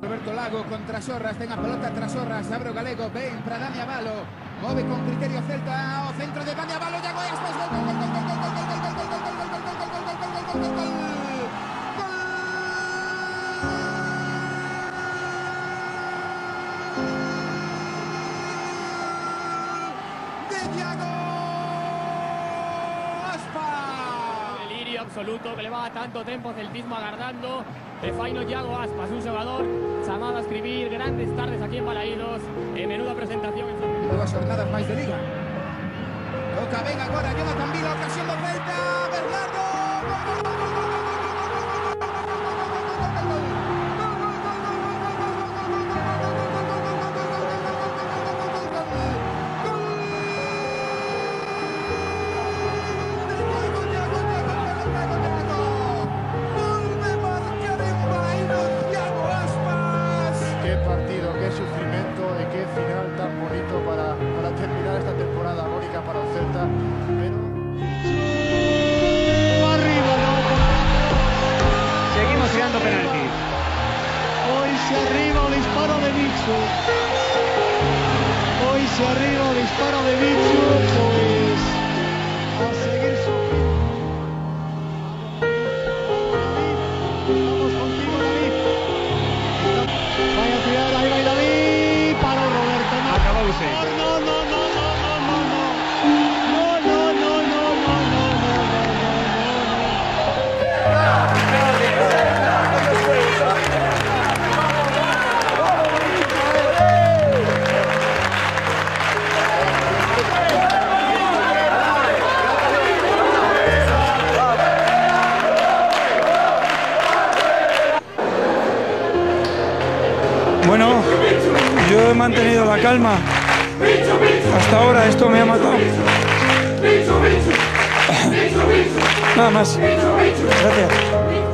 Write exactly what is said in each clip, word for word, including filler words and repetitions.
Roberto Lago contra Sorras, tenga pelota tras Sorras, abre Galego, ven para Dani Abalo, mueve con criterio celta, o centro de Dani Abalo, Yago Aspas, gol, gol, gol, gol, gol, gol, gol, gol, gol, gol, gol, gol, gol, absoluto, que le va tanto tiempo celtismo agardando, el final Yago Aspas, un jugador llamado a escribir grandes tardes aquí en Balaídos, en menuda presentación. Nuevas jornadas más de liga. Toca, venga ahora, llega también la ocasión de Orellana, Bernardo. Hoy se arriba el disparo de Bichu, pues va a seguir su... Vamos contigo, David. Vaya tirada, ahí va David. Para Roberto. No. Acaba usted. No, no, no, no, no, no, no, no, no, no, no, no, no, no, no. Bueno, yo he mantenido la calma. Hasta ahora esto me ha matado. Nada más. Gracias.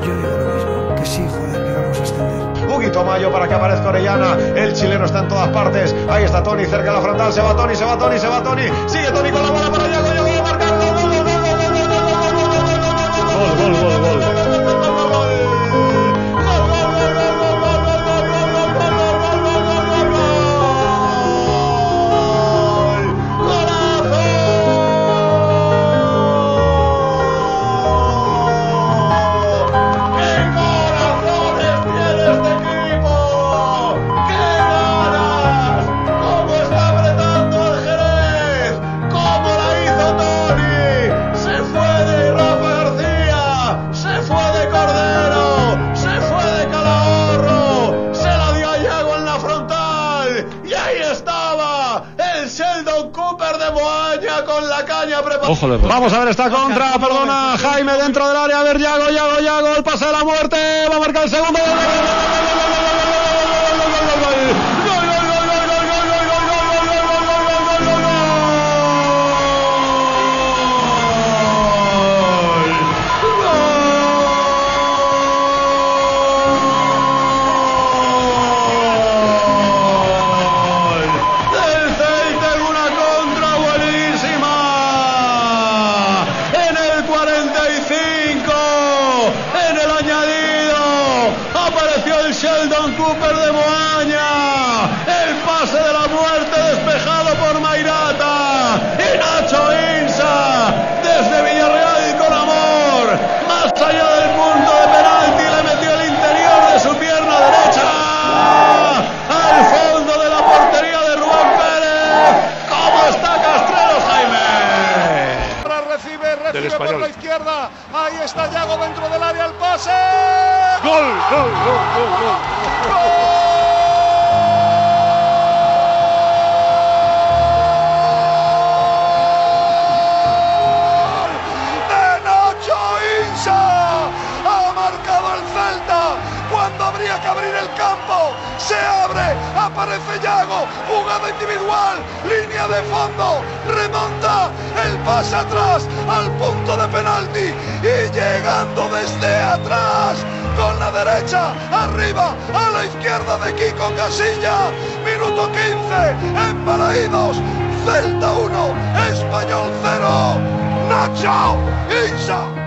Yo digo lo mismo, que sí, joder, que vamos a ascender. Un poquito mayo para que aparezca Orellana. El chileno está en todas partes. Ahí está Toni, cerca de la frontal. Se va Toni, se va Toni, se va Toni. Sigue Toni con la bola para Diego. Diego va a marcar. Gol, gol, gol, gol, gol, gol, gol, gol, gol. Cooper de Moaña con la caña preparada. Vamos a ver esta contra, perdona, Jaime dentro del área, a ver Yago, Yago, Yago, el pase de la muerte, va a marcar el segundo. Cooper de Moaña, el pase de la muerte despejado por Mairata y Nacho Insúa desde Villarreal y con amor, más allá del punto de penalti, le metió el interior de su pierna derecha al fondo de la portería de Rubén Pérez. ¿Cómo está Castrero, Jaime? Recibe, recibe por la izquierda, ahí está Yago dentro del área, el pase. Gol, gol, gol, gol, gol. ¡Gol de Nacho Insúa! Ha marcado el Celta cuando habría que abrir el campo. Se abre, aparece Yago, jugada individual, línea de fondo, remonta el pase atrás al punto de penalti y llegando desde atrás. Con la derecha, arriba, a la izquierda de Kiko Casilla. Minuto quince, en Balaídos, Celta uno, Español cero, Nacho Insúa.